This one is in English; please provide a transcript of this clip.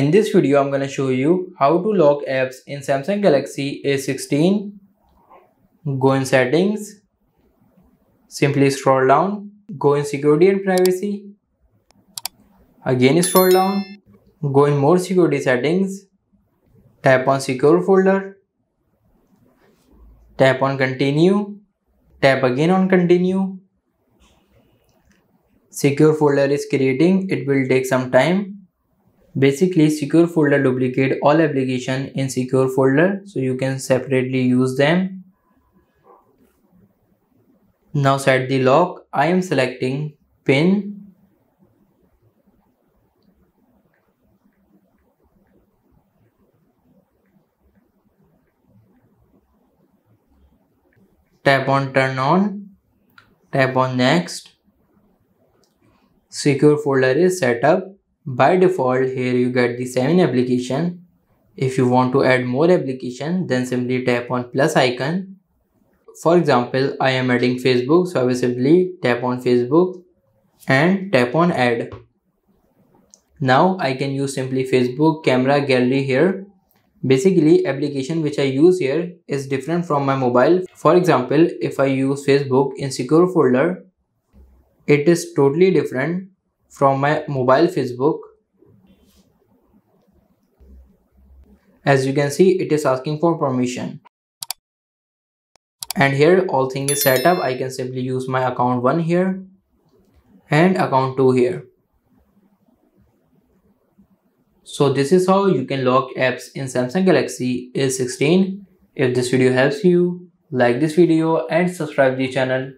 In this video, I'm gonna show you how to lock apps in Samsung Galaxy A16. Go in settings, simply scroll down, go in security and privacy, again scroll down, go in more security settings, tap on secure folder, tap on continue, tap again on continue. Secure folder is creating, it will take some time. Basically, secure folder duplicate all application in secure folder so you can separately use them. Now set the lock. I am selecting PIN. Tap on turn on. Tap on next. Secure folder is set up. By default, here you get the 7 application. If you want to add more application, then simply tap on plus icon. For example, I am adding Facebook, so I will simply tap on Facebook and tap on add. Now I can use simply Facebook, camera, gallery here. Basically, application which I use here is different from my mobile. For example, if I use Facebook in secure folder, it is totally different from my mobile Facebook. As you can see, it is asking for permission. And here all thing is set up. I can simply use my account 1 here and account 2 here. So this is how you can lock apps in Samsung Galaxy A16. If this video helps you, like this video and subscribe the channel.